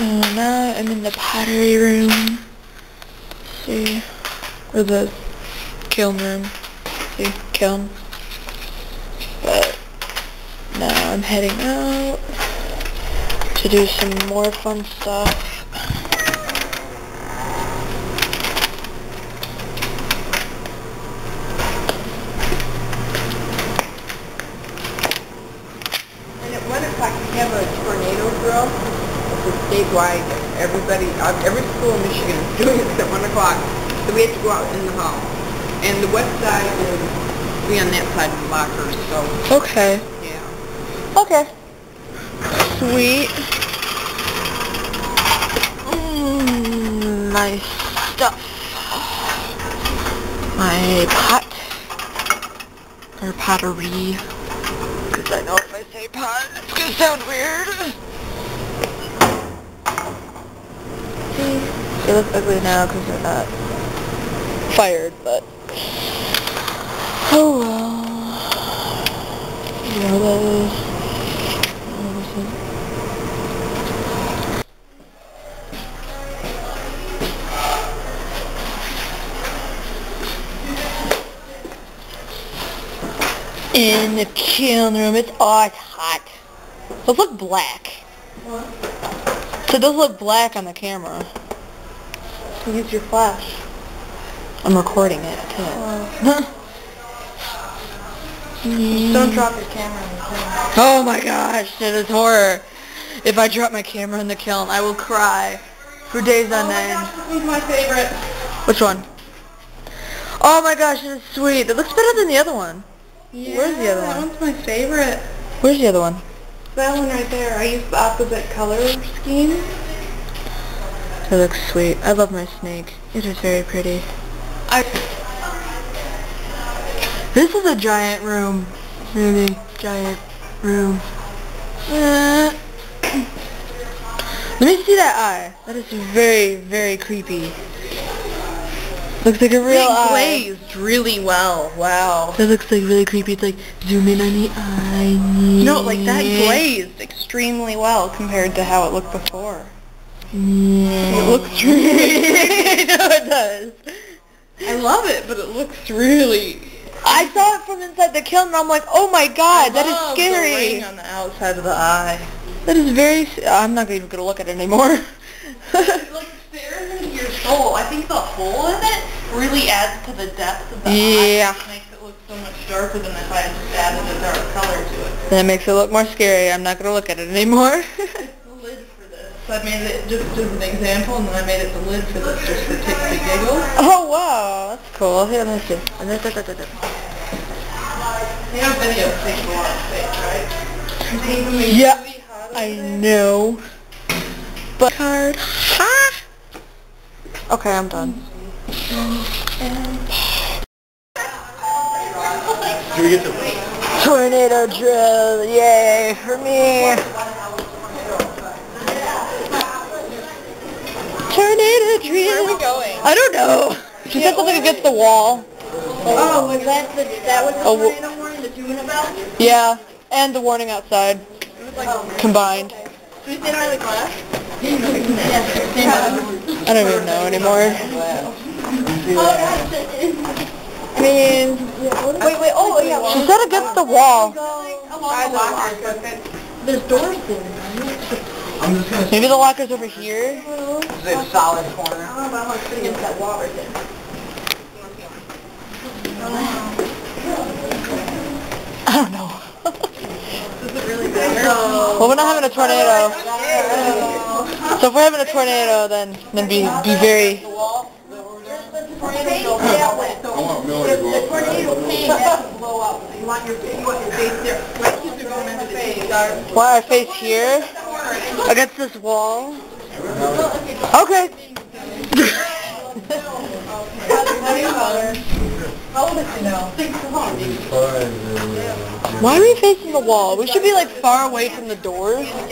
So now I'm in the pottery room. Let's see, or the kiln room. Let's see, kiln. But now I'm heading out to do some more fun stuff. Statewide, everybody, every school in Michigan is doing this at 1 o'clock, so we have to go out in the hall. And the west side is, we on that side of the lockers, so. Okay. Yeah. Okay. Sweet. Nice stuff. My pot. Or pottery. Because I know if I say pot, it's going to sound weird. They look ugly now because they're not fired, but oh well. You know that is. In the kiln room, it's hot. Those look black. What? So those look black on the camera. Use your flash. I'm recording it too. Don't drop your camera in the kiln. Oh my gosh, that is horror. If I drop my camera in the kiln, I will cry for days on end. Oh my gosh, this is my favorite. Which one? Oh my gosh, it is sweet. It looks better than the other one. Yeah, where's the other one? That one's my favorite. Where's the other one? That one right there. I used the opposite color scheme. It looks sweet. I love my snake. It is very pretty. This is a giant room. Really giant room. Let me see that eye. That is very, very creepy. Looks like a real eye. It glazed really well. Wow. That looks like really creepy. It's like zoom in on the eye. No, like that glazed extremely well compared to how it looked before. Yeah. It looks really. No, it does. I love it, but it looks really. I saw it from inside the kiln, and I'm like, oh my god, that is scary. The ring on the outside of the eye. That is very. I'm not even gonna look at it anymore. It looks staring into your soul. I think the hole in it really adds to the depth of the eye. Yeah. Makes it look so much darker than if I had just added a dark color to it. That makes it look more scary. I'm not gonna look at it anymore. So I made it just as an example, and then I made it the lid for this, just for tips and giggles. Oh wow, that's cool. Here, let me see. You know, videos take a lot of space, right? Yeah, I know. But card. Ha! Okay, I'm done. Do we get the tornado drill? Yay for me! Tornado drill. Where are we going? I don't know. She said something against the wall. Oh, was that what the tornado warning, the doom about? Yeah, and the warning outside. It was like combined. So we did our class? I don't even know anymore. I mean, wait, oh yeah. She said against the wall. There's doors there. Maybe the locker's over here? Is it a solid corner? I don't know, but I'm sitting against that wall right there. I don't know. Does it really matter? Well, we're not having a tornado. So if we're having a tornado, then be very... Why our face here? Against this wall. Okay. Why are we facing the wall? We should be like far away from the doors. It's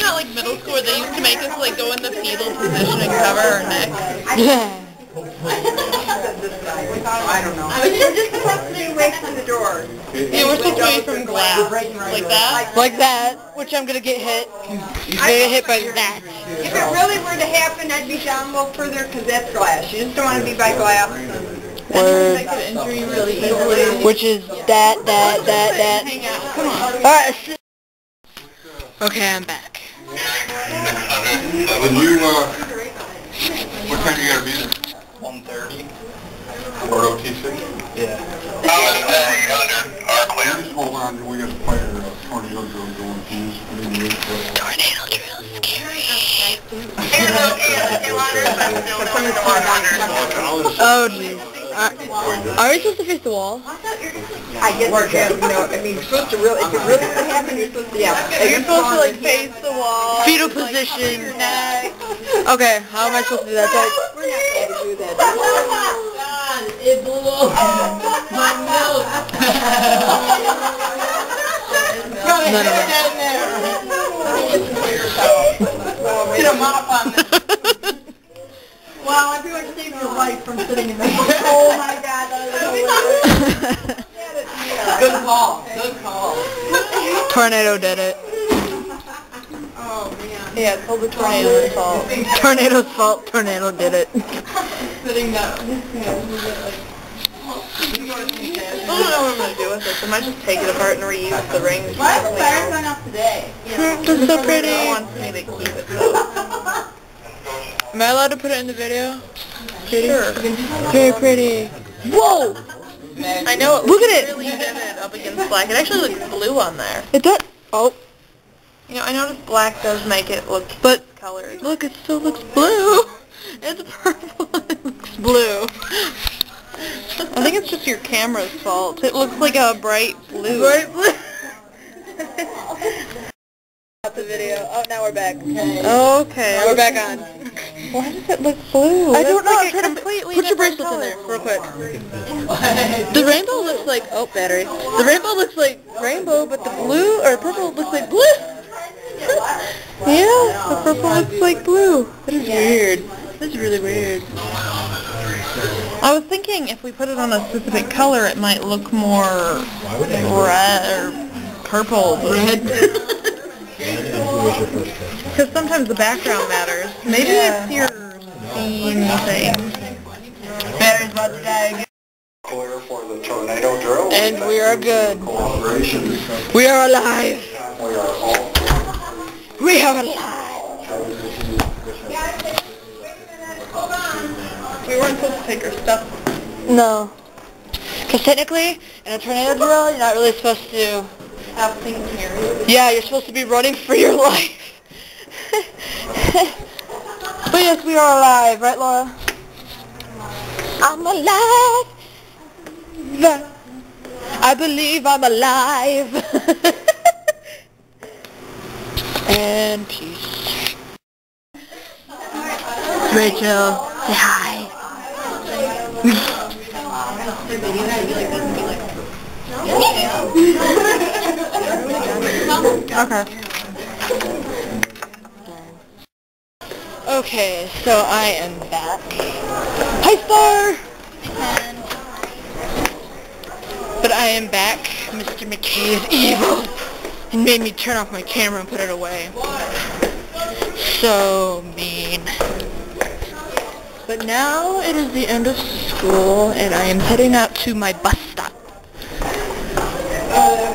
not like middle school where they used to make us like go in the fetal position and cover our neck. Yeah. I don't know. We're just supposed to be away from the door. Yeah, we're supposed to be away from glass. Like that? Like that, which I'm going to get hit. I'm going to get hit by that. If it really were to happen, I'd be down a little further because that's glass. You just don't want to be by glass. Word. Injury really easily. Which is that. Come on. All right. Okay, I'm back. When you, what time you gotta be there? 1:30. For OTC? Yeah. Are clear? Just hold on, we got a fire tornado drill going. Tornado drill is scary. Oh, jeez. Are we supposed to face the wall? I guess we're supposed to. No, I mean, you're supposed to really. If it really happens, you're supposed to. Yeah. You're supposed to like face the wall. Fetal position. Okay. How am I supposed to do that? We're not supposed to do that. It blew my milk. Probably hit it down there. Get a mop on this. Wow, everyone saved your life from sitting in the Oh my God, that was hilarious. Good call, good call. Tornado did it. Oh man. Yeah, it's all the tornado's fault. Tornado's fault, tornado did it. Sitting down. I don't know what I'm going to do with this. I might just take it apart and reuse the rings. Why is the fire going off today? That's so pretty. No one wants me to keep it so. Am I allowed to put it in the video? Pretty? Sure. Very pretty. Whoa! I know it. Look at it. Really vivid up against black. It actually looks blue on there. It does. Oh. You know, I noticed black does make it look colored. Look, it still looks blue. It's purple. It looks blue. I think it's just your camera's fault. It looks like a bright blue. Bright blue. Out the video. Oh, now we're back. Okay. Now we're back on. Why does it look blue? I don't know. Like it's completely put your bracelets in there, real quick. The rainbow looks like battery. The rainbow looks like rainbow, but the blue or purple looks like blue. Yeah, the purple looks like blue. That is weird. That's really weird. I was thinking if we put it on a specific color, it might look more red or purple. Red. Because sometimes the background matters. Maybe it's your scene thing. Battery's about to die again. Clear for the tornado drill. And we are good. We are alive. We are alive. We weren't supposed to take our stuff. No. Because technically, in a tornado drill, you're not really supposed to have things here. Yeah, you're supposed to be running for your life. But yes, we are alive, right, Laura? I'm alive. I believe I'm alive. And peace. Rachel, say hi. Okay. Okay, so I am back. Hi, Star! But I am back. Mr. McKay is evil and made me turn off my camera and put it away. So mean. But now it is the end of school and I am heading out to my bus stop.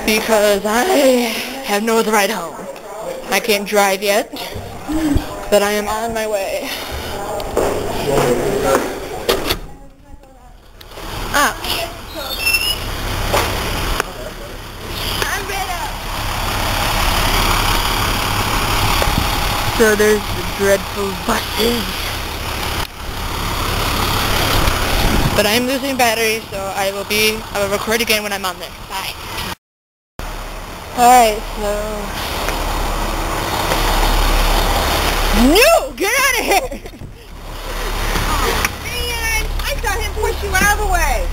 Because I have no other ride home. I can't drive yet, but I am on my way. Ah. I'm ready. So there's the dreadful buses. But I am losing battery, so I will record again when I'm on there. Bye. Alright, so... No! Get out of here! Man! I saw him push you out of the way!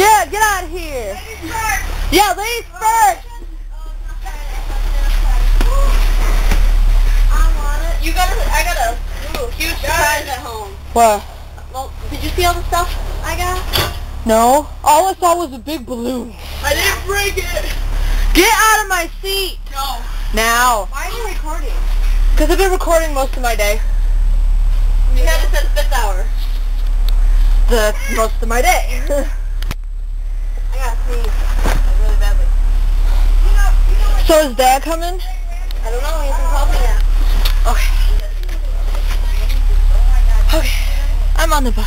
Yeah, get out of here! Ladies first! Yeah, ladies first! I want it. I got a huge surprise at home. What? Well, did you You see all the stuff I got? No. All I saw was a big balloon. I didn't break it! Get out of my seat! No. Now. Why are you recording? Because I've been recording most of my day. You haven't said fifth hour. That's most of my day. I gotta sneeze. Really badly. So is Dad coming? I don't know. He hasn't called me yet. Okay. Okay. I'm on the bus.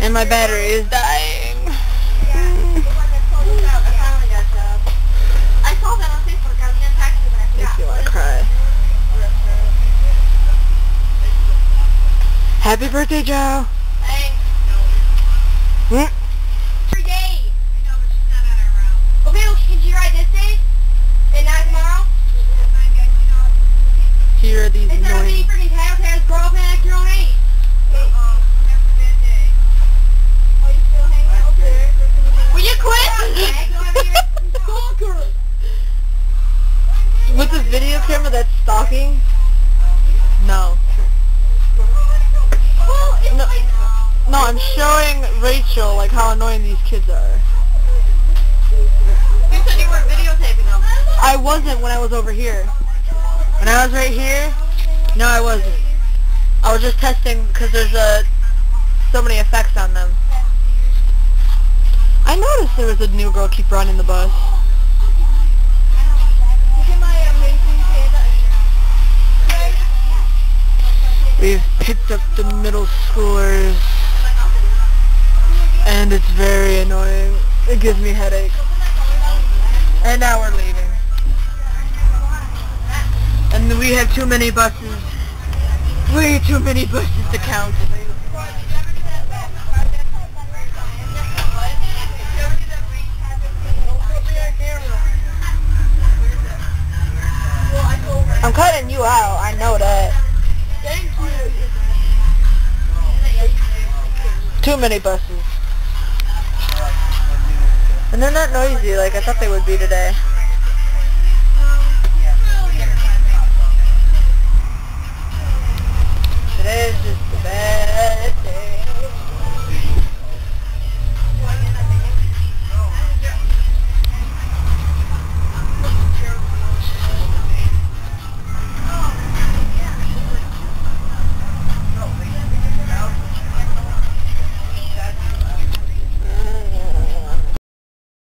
And my battery is dying. I saw that on Facebook. I was gonna text you, but I forgot. Makes me wanna cry. Happy birthday, Joe! Thanks. Her day! I know, but she's not on her route. Okay, well, can she ride this day? And not tomorrow? Here are these annoying... Instead of being freaking title tags, grow up and act your own age. Uh-oh. After that day. Oh, you still hanging out? Okay. Will you quit? Stalker! With the video camera that's stalking? No. No, I'm showing Rachel, like, how annoying these kids are. You said you weren't videotaping them. I wasn't when I was over here. When I was right here, no, I wasn't. I was just testing because there's so many effects on them. I noticed there was a new girl keep running the bus. We've picked up the middle schoolers. And it's very annoying. It gives me headaches. And now we're leaving. And we have too many buses. Way too many buses to count. I'm cutting you out, I know that. Thank you. Too many buses. And they're not noisy like I thought they would be today.